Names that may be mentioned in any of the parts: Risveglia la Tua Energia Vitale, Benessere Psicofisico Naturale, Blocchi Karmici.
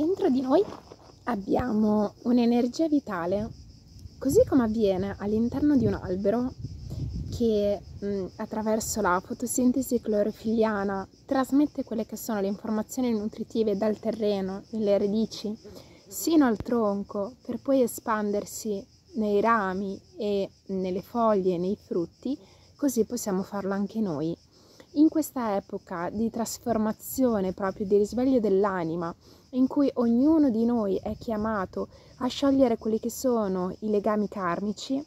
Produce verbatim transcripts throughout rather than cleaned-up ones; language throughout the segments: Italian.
dentro di noi abbiamo un'energia vitale, così come avviene all'interno di un albero che mh, attraverso la fotosintesi clorofilliana trasmette quelle che sono le informazioni nutritive dal terreno, nelle radici, sino al tronco, per poi espandersi nei rami e nelle foglie, nei frutti, così possiamo farlo anche noi. In questa epoca di trasformazione, proprio di risveglio dell'anima, in cui ognuno di noi è chiamato a sciogliere quelli che sono i legami karmici,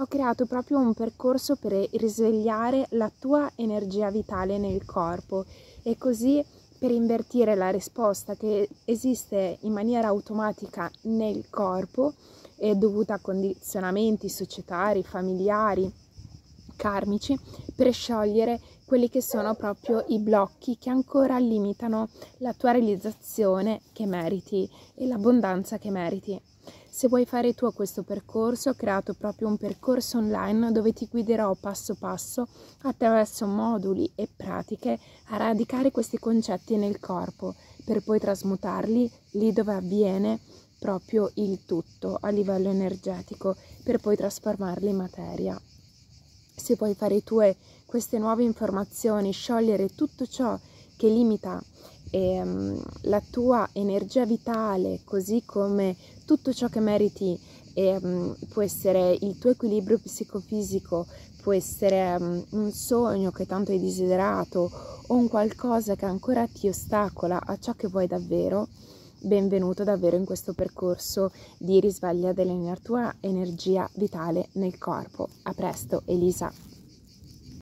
ho creato proprio un percorso per risvegliare la tua energia vitale nel corpo e così per invertire la risposta che esiste in maniera automatica nel corpo, è dovuta a condizionamenti societari, familiari, karmici, per sciogliere quelli che sono proprio i blocchi che ancora limitano la tua realizzazione che meriti e l'abbondanza che meriti. Se vuoi fare tu questo percorso, ho creato proprio un percorso online dove ti guiderò passo passo attraverso moduli e pratiche a radicare questi concetti nel corpo per poi trasmutarli lì dove avviene proprio il tutto a livello energetico per poi trasformarli in materia. Se puoi fare tue queste nuove informazioni, sciogliere tutto ciò che limita ehm, la tua energia vitale, così come tutto ciò che meriti, ehm, può essere il tuo equilibrio psicofisico, può essere ehm, un sogno che tanto hai desiderato o un qualcosa che ancora ti ostacola a ciò che vuoi davvero, benvenuto davvero in questo percorso di risveglia della tua energia vitale nel corpo. A presto, Elisa!